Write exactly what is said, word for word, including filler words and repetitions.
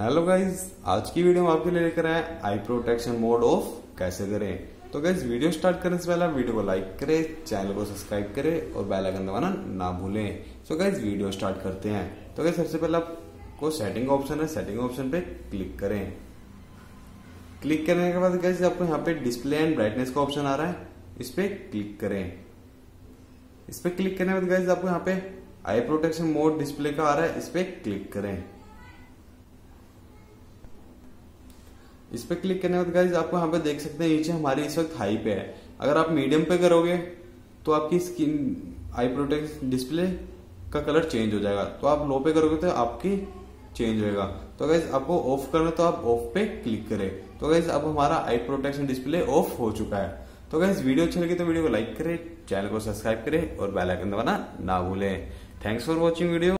Hello guys, आज की video में आपके लिए लेकर आए आई प्रोटेक्शन मोड ऑफ कैसे करें। तो गाइज वीडियो स्टार्ट करने से पहले वीडियो को लाइक करें, चैनल को सब्सक्राइब करें और बेल आइकन दबाना ना भूलें। सो गाइज वीडियो स्टार्ट करते हैं। तो गाइज सबसे पहले आपको सेटिंग ऑप्शन है, सेटिंग ऑप्शन पे क्लिक करें। क्लिक करने के बाद गाइज आपको यहाँ पे डिस्प्ले एंड ब्राइटनेस का ऑप्शन आ रहा है, इस पे क्लिक करें। इस पे क्लिक करने के बाद गाइज आपको यहाँ पे आई प्रोटेक्शन मोड डिस्प्ले का आ रहा है, इस पे क्लिक करें। इस पे क्लिक करने के बाद गाइज आपको यहाँ पे देख सकते हैं नीचे हमारी इस वक्त हाई पे है। अगर आप मीडियम पे करोगे तो आपकी स्किन आई प्रोटेक्शन डिस्प्ले का कलर चेंज हो जाएगा, तो आप लो पे करोगे तो आपकी चेंज होगा। तो गाइज आपको ऑफ करना तो आप ऑफ पे क्लिक करें। तो गाइज अब हमारा आई प्रोटेक्शन डिस्प्ले ऑफ हो चुका है। तो गाइज वीडियो अच्छी लगी तो वीडियो को लाइक करें, चैनल को सब्सक्राइब करें और बेल आइकन दबाना ना भूलें। Thanks for watching video.